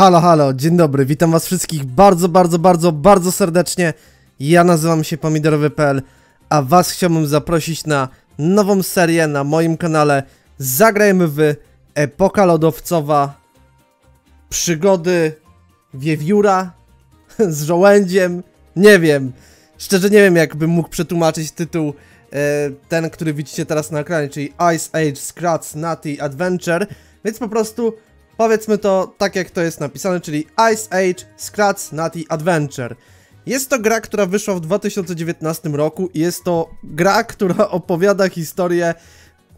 Halo, halo, dzień dobry, witam was wszystkich bardzo serdecznie. Ja nazywam się pomidorowy.pl, a was chciałbym zaprosić na nową serię na moim kanale. Zagrajmy w Epoka Lodowcowa, przygody wiewióra z żołędziem. Nie wiem, szczerze nie wiem, jakbym mógł przetłumaczyć tytuł, ten, który widzicie teraz na ekranie, czyli Ice Age: Scrat's Nutty Adventure, więc po prostu powiedzmy to tak, jak to jest napisane, czyli Ice Age: Scrat's Nutty Adventure. Jest to gra, która wyszła w 2019 roku i jest to gra, która opowiada historię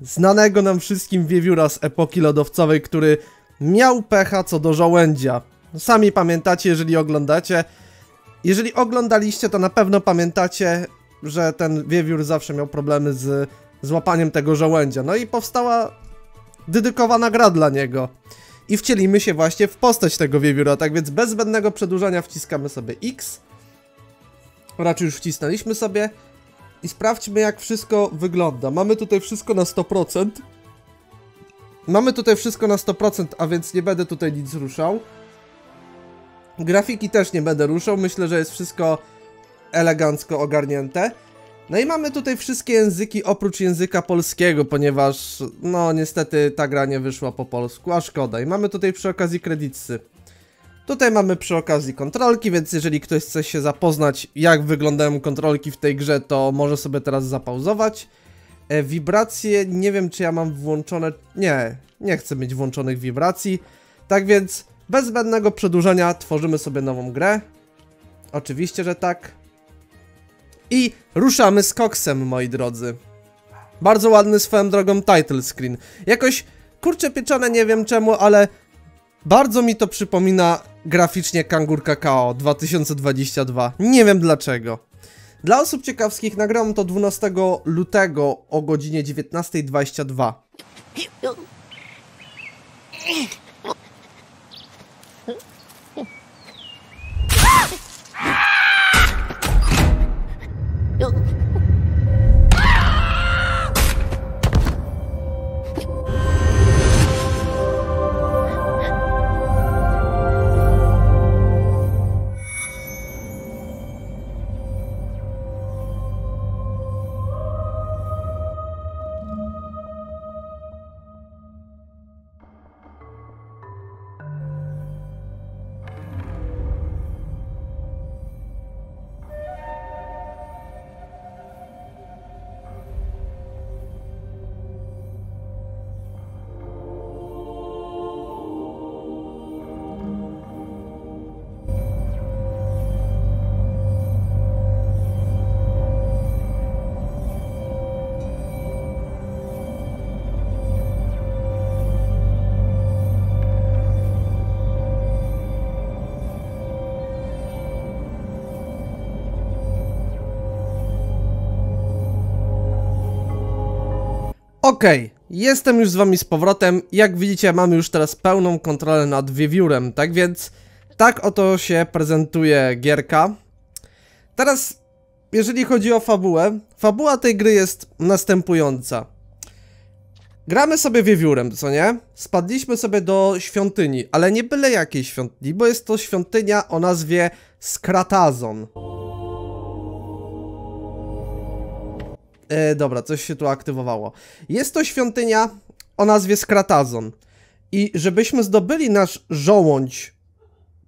znanego nam wszystkim wiewióra z epoki lodowcowej, który miał pecha co do żołędzia. Sami pamiętacie, jeżeli oglądacie. Jeżeli oglądaliście, to na pewno pamiętacie, że ten wiewiór zawsze miał problemy z złapaniem tego żołędzia. No i powstała dedykowana gra dla niego. I wcielimy się właśnie w postać tego wiewióra, tak więc bez zbędnego przedłużania wciskamy sobie X. Raczej już wcisnęliśmy sobie. I sprawdźmy, jak wszystko wygląda. Mamy tutaj wszystko na 100%. Mamy tutaj wszystko na 100%, a więc nie będę tutaj nic ruszał. Grafiki też nie będę ruszał, myślę, że jest wszystko elegancko ogarnięte. No i mamy tutaj wszystkie języki oprócz języka polskiego, ponieważ no niestety ta gra nie wyszła po polsku, a szkoda. I mamy tutaj przy okazji kredytsy. Tutaj mamy przy okazji kontrolki, więc jeżeli ktoś chce się zapoznać, jak wyglądają kontrolki w tej grze, to może sobie teraz zapauzować. Wibracje, nie wiem, czy ja mam włączone... Nie chcę mieć włączonych wibracji. Tak więc bez zbędnego przedłużenia tworzymy sobie nową grę. Oczywiście, że tak. I ruszamy z koksem, moi drodzy. Bardzo ładny swoją drogą title screen. Jakoś, kurczę pieczone, nie wiem czemu, ale bardzo mi to przypomina graficznie Kangur Kakao 2022. Nie wiem dlaczego. Dla osób ciekawskich nagram to 12 lutego o godzinie 19:22. Okej, jestem już z wami z powrotem. Jak widzicie, mamy już teraz pełną kontrolę nad wiewiórem, tak więc tak oto się prezentuje gierka. Teraz, jeżeli chodzi o fabułę, fabuła tej gry jest następująca. Gramy sobie wiewiórem, co nie? Spadliśmy sobie do świątyni, ale nie byle jakiej świątyni, bo jest to świątynia o nazwie Scratazon. Dobra, coś się tu aktywowało. Jest to świątynia o nazwie Scratazon. I żebyśmy zdobyli nasz żołądź,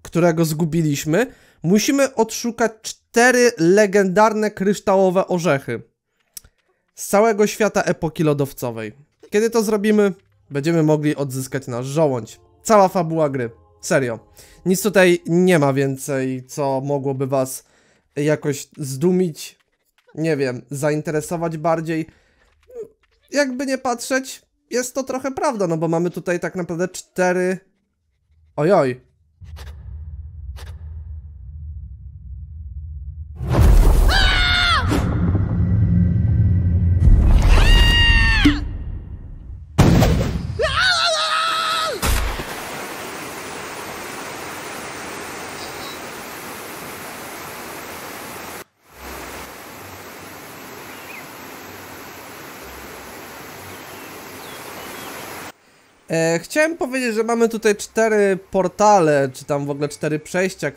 którego zgubiliśmy, musimy odszukać 4 legendarne kryształowe orzechy z całego świata epoki lodowcowej. Kiedy to zrobimy, będziemy mogli odzyskać nasz żołądź. Cała fabuła gry. Serio. Nic tutaj nie ma więcej, co mogłoby was jakoś zdumić. Nie wiem, zainteresować bardziej. Jakby nie patrzeć, jest to trochę prawda, no bo mamy tutaj tak naprawdę 4... Ojoj. Chciałem powiedzieć, że mamy tutaj 4 portale, czy tam w ogóle 4 przejścia,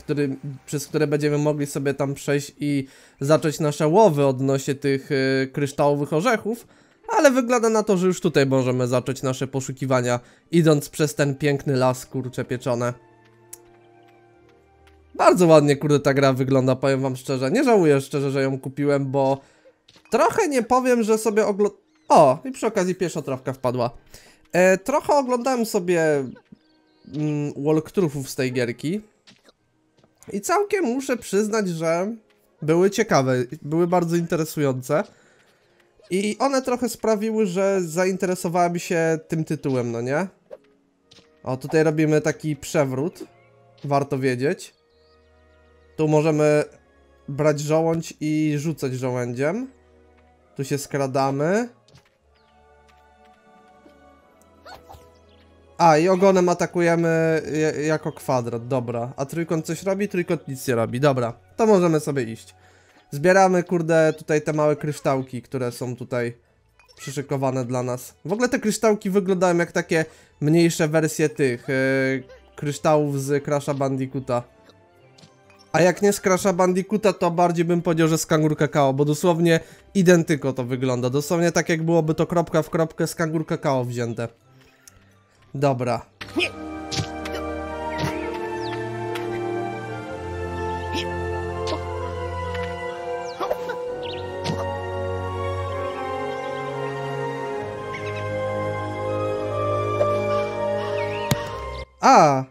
przez które będziemy mogli sobie tam przejść i zacząć nasze łowy odnośnie tych kryształowych orzechów. Ale wygląda na to, że już tutaj możemy zacząć nasze poszukiwania, idąc przez ten piękny las, kurcze pieczone. Bardzo ładnie, kurde, ta gra wygląda, powiem wam szczerze. Nie żałuję szczerze, że ją kupiłem, bo trochę nie powiem, że sobie O, i przy okazji pierwsza trawka wpadła. Trochę oglądałem sobie walkthroughów z tej gierki i całkiem muszę przyznać, że były ciekawe, były bardzo interesujące i one trochę sprawiły, że zainteresowałem się tym tytułem, no nie? O, tutaj robimy taki przewrót, warto wiedzieć. Tu możemy brać żołądź i rzucać żołędziem. Tu się skradamy. A, i ogonem atakujemy jako kwadrat, dobra. A trójkąt coś robi? Trójkąt nic nie robi, dobra. To możemy sobie iść. Zbieramy, kurde, tutaj te małe kryształki, które są tutaj przyszykowane dla nas. W ogóle te kryształki wyglądają jak takie mniejsze wersje tych kryształów z Crasha Bandicoota. A jak nie z Crasha Bandicoota, to bardziej bym powiedział, że z Kangur Kakao, bo dosłownie identyko to wygląda. Dosłownie tak, jak byłoby to kropka w kropkę z Kangur Kakao wzięte. Dobra. A!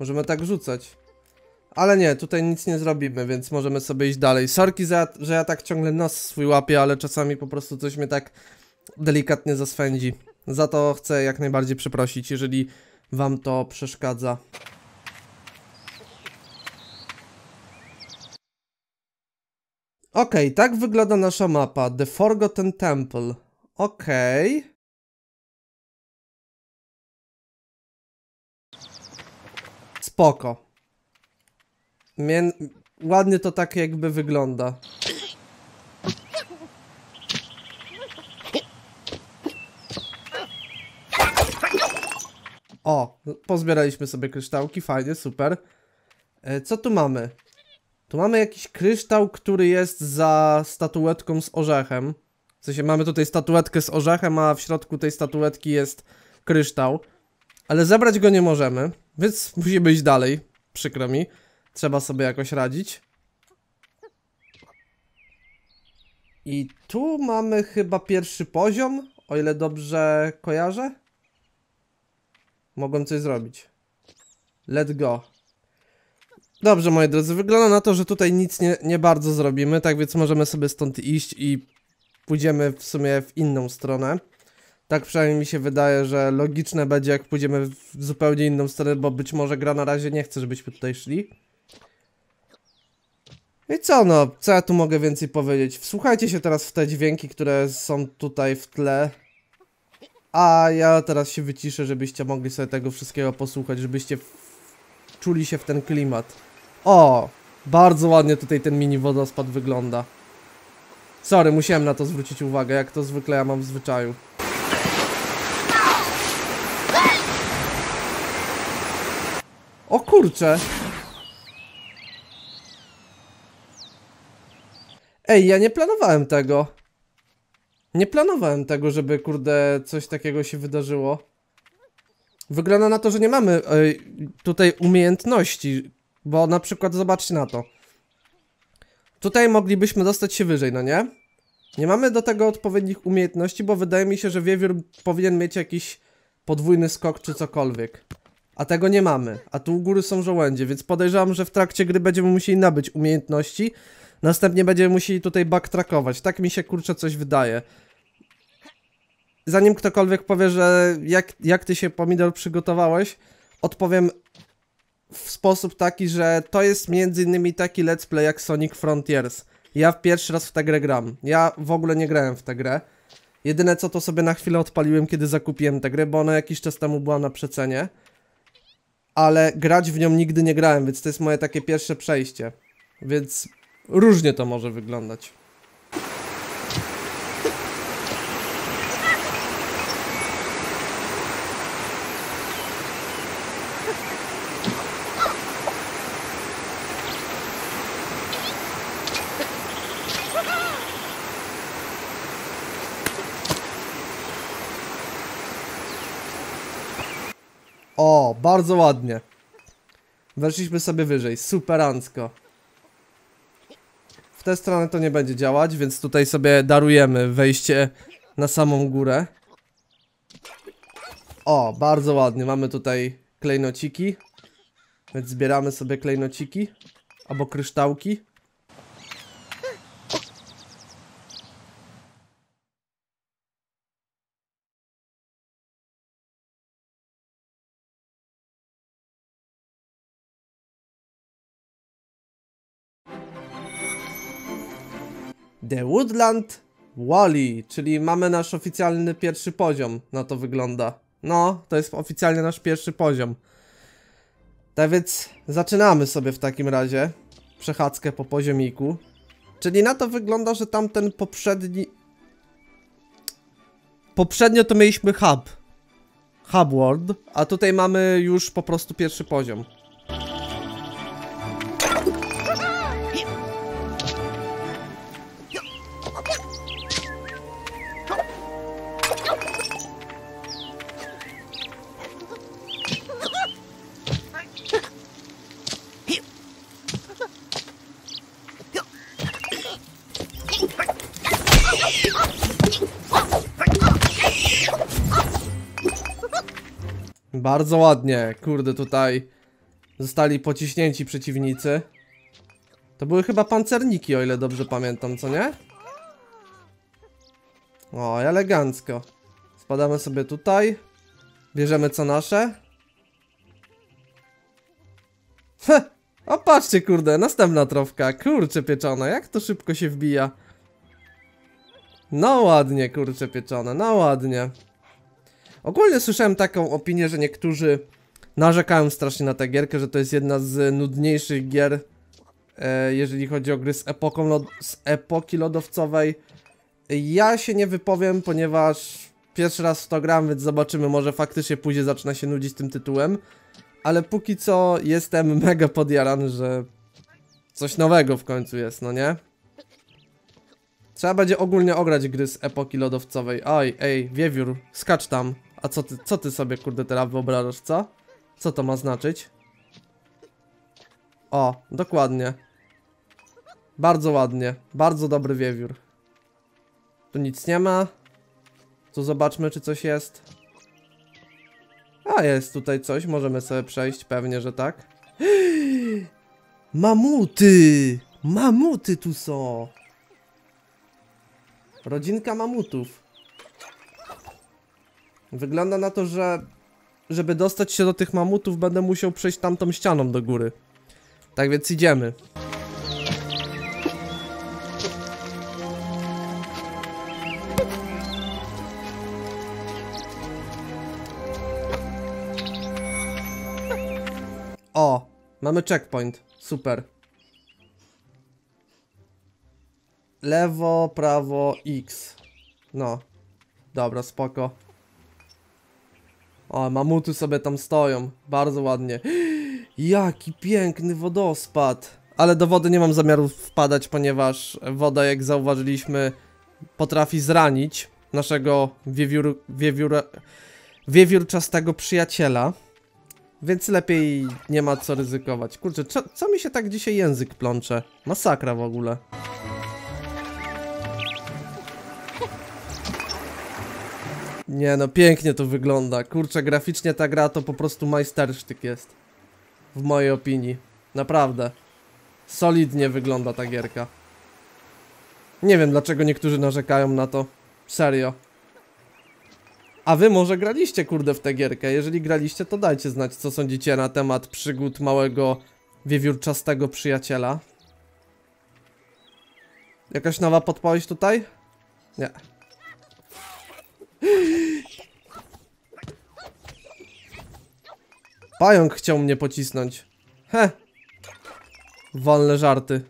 Możemy tak rzucać. Ale nie, tutaj nic nie zrobimy, więc możemy sobie iść dalej. Sorki, że ja tak ciągle nos swój łapię, ale czasami po prostu coś mnie tak delikatnie zaswędzi. Za to chcę jak najbardziej przeprosić, jeżeli wam to przeszkadza. Okej, tak wygląda nasza mapa. The Forgotten Temple. Okej. Spoko. Ładnie to tak jakby wygląda. O, pozbieraliśmy sobie kryształki, fajnie, super. Co tu mamy? Tu mamy jakiś kryształ, który jest za statuetką z orzechem. W sensie mamy tutaj statuetkę z orzechem, a w środku tej statuetki jest kryształ. Ale zebrać go nie możemy, więc musimy iść dalej, przykro mi. Trzeba sobie jakoś radzić. I tu mamy chyba pierwszy poziom, o ile dobrze kojarzę. Mogłem coś zrobić. Let go. Dobrze, moi drodzy, wygląda na to, że tutaj nic nie bardzo zrobimy, tak więc możemy sobie stąd iść i pójdziemy w sumie w inną stronę. Tak przynajmniej mi się wydaje, że logiczne będzie, jak pójdziemy w zupełnie inną stronę, bo być może gra na razie nie chce, żebyśmy tutaj szli. I co, no, co ja tu mogę więcej powiedzieć? Wsłuchajcie się teraz w te dźwięki, które są tutaj w tle. A ja teraz się wyciszę, żebyście mogli sobie tego wszystkiego posłuchać, żebyście czuli się w ten klimat. O, bardzo ładnie tutaj ten mini wodospad wygląda. Sorry, musiałem na to zwrócić uwagę, jak to zwykle ja mam w zwyczaju. O kurczę. Ej, ja nie planowałem tego. Nie planowałem tego, żeby, kurde, coś takiego się wydarzyło. Wygląda na to, że nie mamy tutaj umiejętności, bo na przykład zobaczcie na to. Tutaj moglibyśmy dostać się wyżej, no nie? Nie mamy do tego odpowiednich umiejętności, bo wydaje mi się, że wiewiór powinien mieć jakiś podwójny skok czy cokolwiek. A tego nie mamy, a tu u góry są żołędzie, więc podejrzewam, że w trakcie gry będziemy musieli nabyć umiejętności. Następnie będziemy musieli tutaj backtrackować. Tak mi się, kurczę, coś wydaje. Zanim ktokolwiek powie, że jak ty się, pomidor, przygotowałeś, odpowiem w sposób taki, że to jest m.in. taki let's play jak Sonic Frontiers. Ja pierwszy raz w tę grę gram. Ja w ogóle nie grałem w tę grę. Jedyne co, to sobie na chwilę odpaliłem, kiedy zakupiłem tę grę, bo ona jakiś czas temu była na przecenie. Ale grać w nią nigdy nie grałem, więc to jest moje takie pierwsze przejście. Więc... różnie to może wyglądać. O, bardzo ładnie. Weszliśmy sobie wyżej, superancko. W tę stronę to nie będzie działać, więc tutaj sobie darujemy wejście na samą górę. O, bardzo ładnie, mamy tutaj klejnociki. Więc zbieramy sobie klejnociki. Albo kryształki. The Woodland Wally, czyli mamy nasz oficjalny pierwszy poziom, na to wygląda. No, to jest oficjalnie nasz pierwszy poziom. Tak więc zaczynamy sobie w takim razie przechadzkę po poziomiku. Czyli na to wygląda, że tamten poprzedni... Poprzednio to mieliśmy Hub World, a tutaj mamy już po prostu pierwszy poziom. Bardzo ładnie, kurde, tutaj zostali pociśnięci przeciwnicy. To były chyba pancerniki, o ile dobrze pamiętam, co nie? O, elegancko. Spadamy sobie tutaj. Bierzemy co nasze. Heh, o patrzcie, kurde, następna trofka. Kurcze pieczone, jak to szybko się wbija. No ładnie, kurcze pieczone, no ładnie. Ogólnie słyszałem taką opinię, że niektórzy narzekają strasznie na tę gierkę, że to jest jedna z nudniejszych gier, jeżeli chodzi o gry z epoki lodowcowej. Ja się nie wypowiem, ponieważ pierwszy raz w to gram, więc zobaczymy, może faktycznie później zaczyna się nudzić tym tytułem. Ale póki co jestem mega podjarany, że coś nowego w końcu jest, no nie? Trzeba będzie ogólnie ograć gry z epoki lodowcowej. Oj, ej, wiewiór, skacz tam. A co ty sobie, kurde, teraz wyobrażasz, co? Co to ma znaczyć? O, dokładnie. Bardzo ładnie, bardzo dobry wiewiór. Tu nic nie ma. Tu zobaczmy, czy coś jest. A, jest tutaj coś, możemy sobie przejść, pewnie, że tak. Mamuty! Mamuty tu są! Rodzinka mamutów. Wygląda na to, że żeby dostać się do tych mamutów, będę musiał przejść tamtą ścianą do góry. Tak więc idziemy. O, mamy checkpoint. Super. Lewo, prawo, X. No. Dobra, spoko. O, mamuty sobie tam stoją. Bardzo ładnie. Jaki piękny wodospad. Ale do wody nie mam zamiaru wpadać, ponieważ woda, jak zauważyliśmy, potrafi zranić naszego wiewiórczastego przyjaciela. Więc lepiej nie ma co ryzykować. Kurczę, co mi się tak dzisiaj język plącze? Masakra w ogóle. Nie no, pięknie to wygląda. Kurczę, graficznie ta gra to po prostu majstersztyk jest. W mojej opinii. Naprawdę. Solidnie wygląda ta gierka. Nie wiem, dlaczego niektórzy narzekają na to. Serio. A wy może graliście, kurde, w tę gierkę. Jeżeli graliście, to dajcie znać, co sądzicie na temat przygód małego wiewiórczastego przyjaciela. Jakaś nowa podpowiedź tutaj? Nie. Pająk chciał mnie pocisnąć. He. Wolne żarty.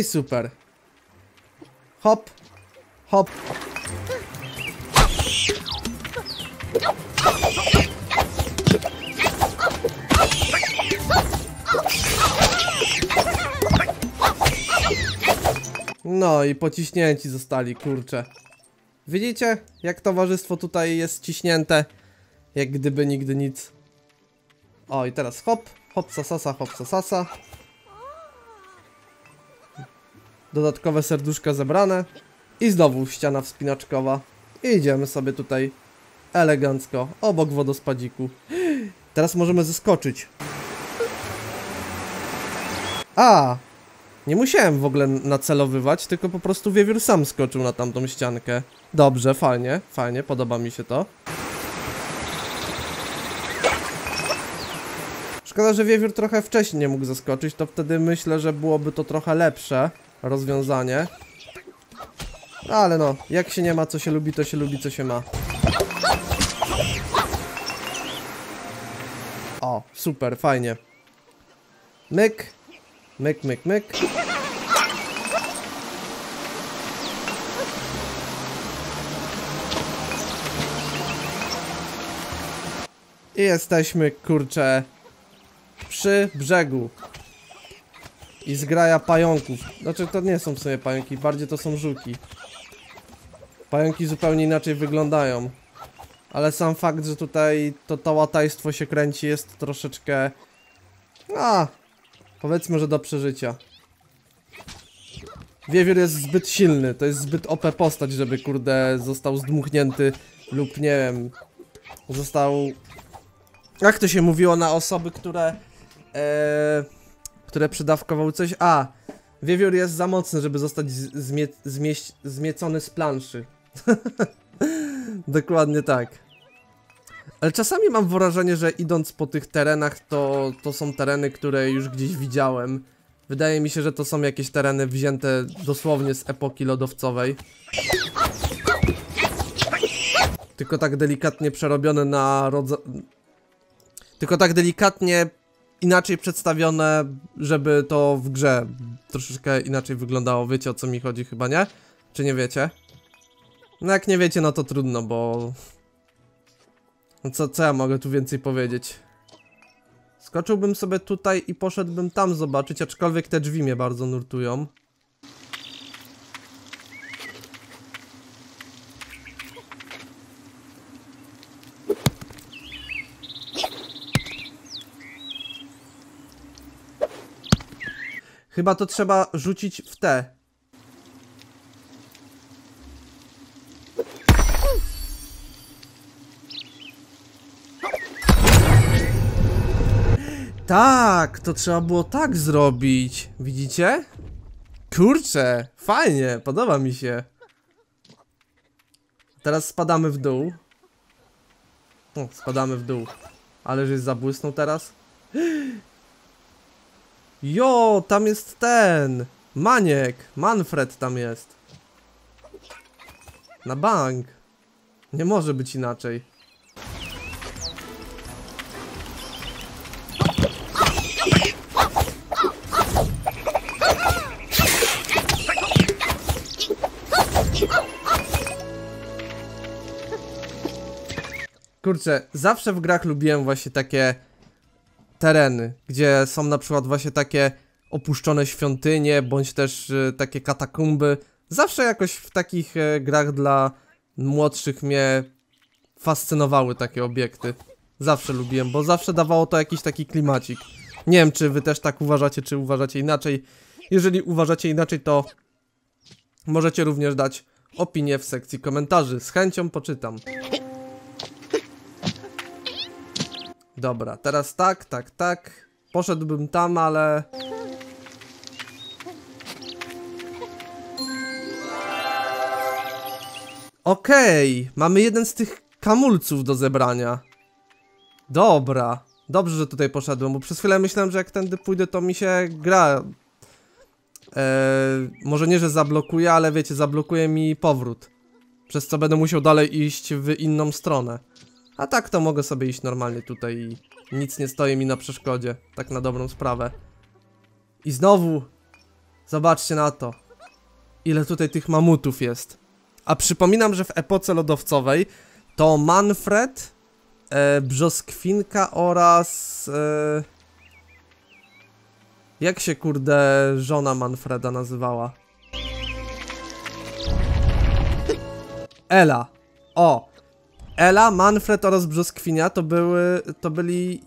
I super. Hop, hop. No i pociśnięci zostali, kurczę. Widzicie, jak towarzystwo tutaj jest ciśnięte, jak gdyby nigdy nic. O, i teraz hop, hop, sasasa, hop, sasasa. Dodatkowe serduszka zebrane. I znowu ściana wspinaczkowa. I idziemy sobie tutaj elegancko, obok wodospadziku. Teraz możemy zeskoczyć. A! Nie musiałem w ogóle nacelowywać, tylko po prostu wiewiór sam skoczył na tamtą ściankę. Dobrze, fajnie, fajnie, podoba mi się to. Szkoda, że wiewiór trochę wcześniej mógł zaskoczyć, to wtedy myślę, że byłoby to trochę lepsze rozwiązanie. Ale no, jak się nie ma, co się lubi, to się lubi, co się ma. O, super, fajnie. Myk. Myk, myk, myk. I jesteśmy, kurczę, przy brzegu. I zgraja pająków. Znaczy, to nie są w sumie pająki, bardziej to są żuki. Pająki zupełnie inaczej wyglądają. Ale sam fakt, że tutaj to łatajstwo się kręci, jest troszeczkę... A! Powiedzmy, że do przeżycia. Wiewiór jest zbyt silny, to jest zbyt OP postać, żeby kurde został zdmuchnięty lub nie wiem, został... Jak to się mówiło na osoby, które przydawkowały coś? A! Wiewiór jest za mocny, żeby zostać zmiecony z planszy. Dokładnie tak. Ale czasami mam wrażenie, że idąc po tych terenach, to są tereny, które już gdzieś widziałem. Wydaje mi się, że to są jakieś tereny wzięte dosłownie z epoki lodowcowej. Tylko tak delikatnie przerobione na rodzaj... Tylko tak delikatnie inaczej przedstawione, żeby to w grze troszeczkę inaczej wyglądało. Wiecie, o co mi chodzi chyba, nie? Czy nie wiecie? No jak nie wiecie, no to trudno, bo... Co ja mogę tu więcej powiedzieć? Skoczyłbym sobie tutaj i poszedłbym tam zobaczyć, aczkolwiek te drzwi mnie bardzo nurtują. Chyba to trzeba rzucić w te. Tak, to trzeba było tak zrobić. Widzicie? Kurczę, fajnie, podoba mi się. Teraz spadamy w dół. O, spadamy w dół. Ale żeś zabłysnął teraz. Jo, tam jest ten Maniek, Manfred tam jest. Na bank. Nie może być inaczej. Kurczę, zawsze w grach lubiłem właśnie takie tereny, gdzie są na przykład właśnie takie opuszczone świątynie, bądź też takie katakumby. Zawsze jakoś w takich grach dla młodszych mnie fascynowały takie obiekty. Zawsze lubiłem, bo zawsze dawało to jakiś taki klimacik. Nie wiem, czy wy też tak uważacie, czy uważacie inaczej. Jeżeli uważacie inaczej, to możecie również dać opinię w sekcji komentarzy. Z chęcią poczytam. Dobra, teraz tak, tak, tak. Poszedłbym tam, ale... Okej, mamy jeden z tych kamulców do zebrania. Dobra, dobrze, że tutaj poszedłem, bo przez chwilę myślałem, że jak tędy pójdę, to mi się gra... może nie, że zablokuje, ale wiecie, zablokuje mi powrót. Przez co będę musiał dalej iść w inną stronę. A tak to mogę sobie iść normalnie tutaj i nic nie stoi mi na przeszkodzie, tak na dobrą sprawę. I znowu Zobaczcie na to, ile tutaj tych mamutów jest. A przypominam, że w epoce lodowcowej to Manfred, brzoskwinka oraz... jak się kurde żona Manfreda nazywała? Ela. O! Ela, Manfred oraz brzoskwinia to byli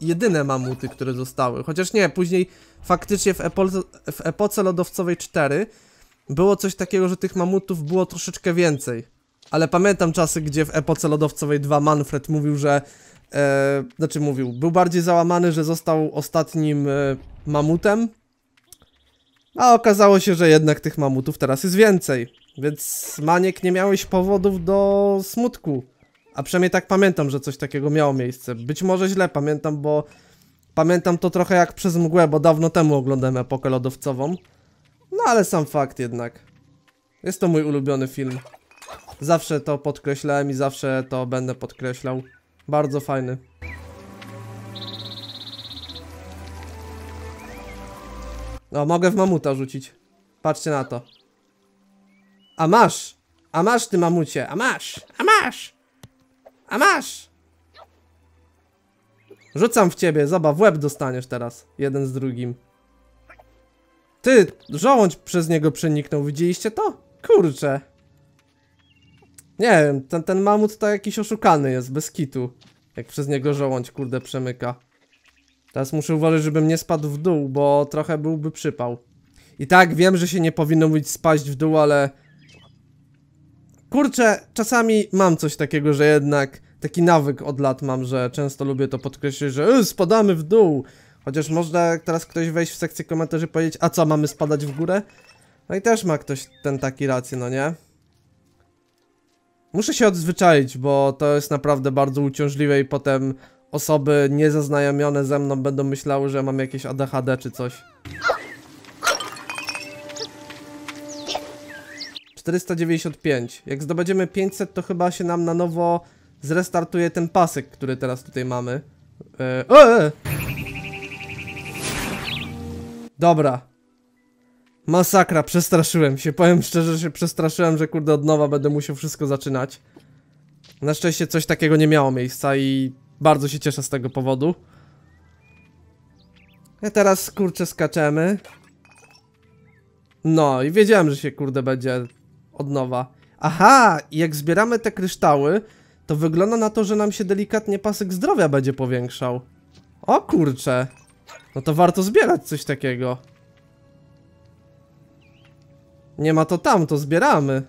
jedyne mamuty, które zostały. Chociaż nie, później faktycznie w epoce lodowcowej 4 było coś takiego, że tych mamutów było troszeczkę więcej. Ale pamiętam czasy, gdzie w epoce lodowcowej 2 Manfred mówił, że... był bardziej załamany, że został ostatnim mamutem. A okazało się, że jednak tych mamutów teraz jest więcej. Więc Maniek, nie miałeś powodów do smutku. A przynajmniej tak pamiętam, że coś takiego miało miejsce. Być może źle pamiętam, bo pamiętam to trochę jak przez mgłę, bo dawno temu oglądałem epokę lodowcową. No ale sam fakt jednak. Jest to mój ulubiony film. Zawsze to podkreślałem i zawsze to będę podkreślał. Bardzo fajny. No, mogę w mamuta rzucić. Patrzcie na to. A masz! A masz, ty mamucie! A masz! A masz! A masz! Rzucam w ciebie, zobacz, w łeb dostaniesz teraz. Jeden z drugim. Ty, żołądź przez niego przeniknął, widzieliście to? Kurczę. Nie wiem, ten mamut to jakiś oszukany jest, bez kitu. Jak przez niego żołądź, kurde, przemyka. Teraz muszę uważać, żebym nie spadł w dół, bo trochę byłby przypał. I tak, wiem, że się nie powinno mówić spaść w dół, ale... Kurczę, czasami mam coś takiego, że jednak... Taki nawyk od lat mam, że często lubię to podkreślić, że spadamy w dół. Chociaż można teraz ktoś wejść w sekcję komentarzy i powiedzieć, a co, mamy spadać w górę? No i też ma ktoś ten taki rację, no nie? Muszę się odzwyczaić, bo to jest naprawdę bardzo uciążliwe i potem osoby niezaznajomione ze mną będą myślały, że mam jakieś ADHD czy coś. 495. Jak zdobędziemy 500, to chyba się nam na nowo zrestartuje ten pasek, który teraz tutaj mamy. Dobra. Masakra, przestraszyłem się, powiem szczerze, że się przestraszyłem, że kurde od nowa będę musiał wszystko zaczynać. Na szczęście coś takiego nie miało miejsca i bardzo się cieszę z tego powodu. A teraz kurczę skaczemy. No i wiedziałem, że się kurde będzie od nowa. Aha, i jak zbieramy te kryształy, to wygląda na to, że nam się delikatnie pasek zdrowia będzie powiększał. O kurczę, no to warto zbierać coś takiego. Nie ma to tam, to zbieramy.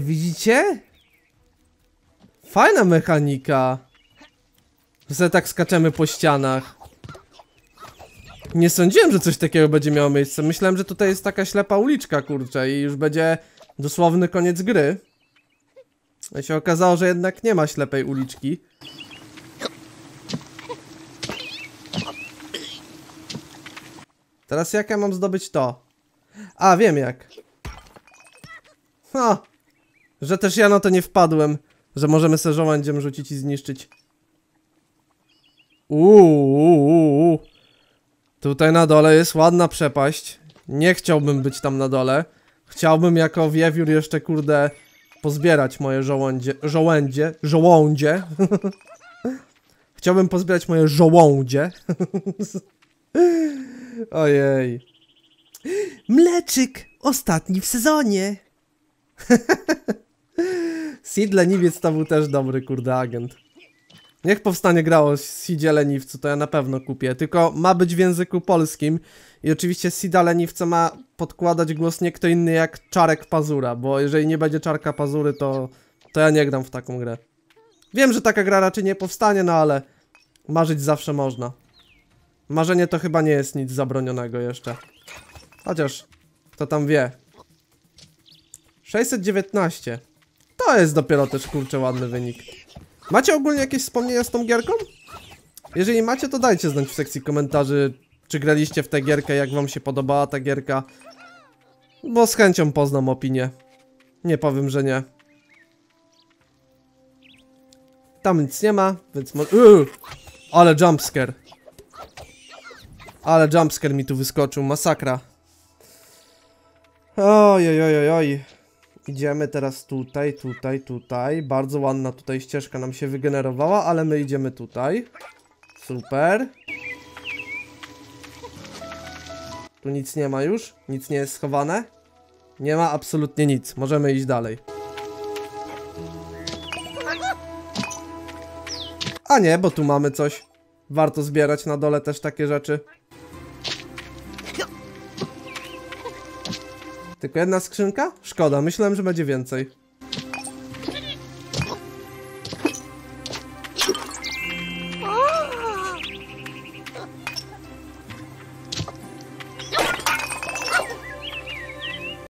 Widzicie? Fajna mechanika. Że tak skaczemy po ścianach. Nie sądziłem, że coś takiego będzie miało miejsce. Myślałem, że tutaj jest taka ślepa uliczka, kurczę, i już będzie dosłowny koniec gry. A się okazało, że jednak nie ma ślepej uliczki. Teraz jak ja mam zdobyć to? A, wiem jak. Ha! Że też ja na to nie wpadłem, że możemy se żołędziem rzucić i zniszczyć. Tutaj na dole jest ładna przepaść. Nie chciałbym być tam na dole. Chciałbym jako wiewiór jeszcze kurde pozbierać moje żołądzie. Chciałbym pozbierać moje żołądzie. Ojej. Mleczyk ostatni w sezonie. Sid Leniwiec to był też dobry kurde agent. Niech powstanie grało o Sidzie Leniwcu, to ja na pewno kupię. Tylko ma być w języku polskim. I oczywiście Sida Leniwca ma podkładać głos nie kto inny jak Czarek Pazura. Bo jeżeli nie będzie Czarka Pazury, to ja nie gram w taką grę. Wiem, że taka gra raczej nie powstanie, no ale marzyć zawsze można. Marzenie to chyba nie jest nic zabronionego jeszcze. Chociaż, kto tam wie. 619. To jest dopiero też, kurczę, ładny wynik. Macie ogólnie jakieś wspomnienia z tą gierką? Jeżeli macie, to dajcie znać w sekcji komentarzy, czy graliście w tę gierkę, jak wam się podobała ta gierka. Bo z chęcią poznam opinię. Nie powiem, że nie. Tam nic nie ma, więc może... Ale jumpscare. Ale jumpscare mi tu wyskoczył, masakra. Oj. Idziemy teraz tutaj. Bardzo ładna tutaj ścieżka nam się wygenerowała, ale my idziemy tutaj. Super. Tu nic nie ma już, nic nie jest schowane. Nie ma absolutnie nic, możemy iść dalej. A nie, bo tu mamy coś. Warto zbierać na dole też takie rzeczy. Tylko jedna skrzynka? Szkoda, myślałem, że będzie więcej.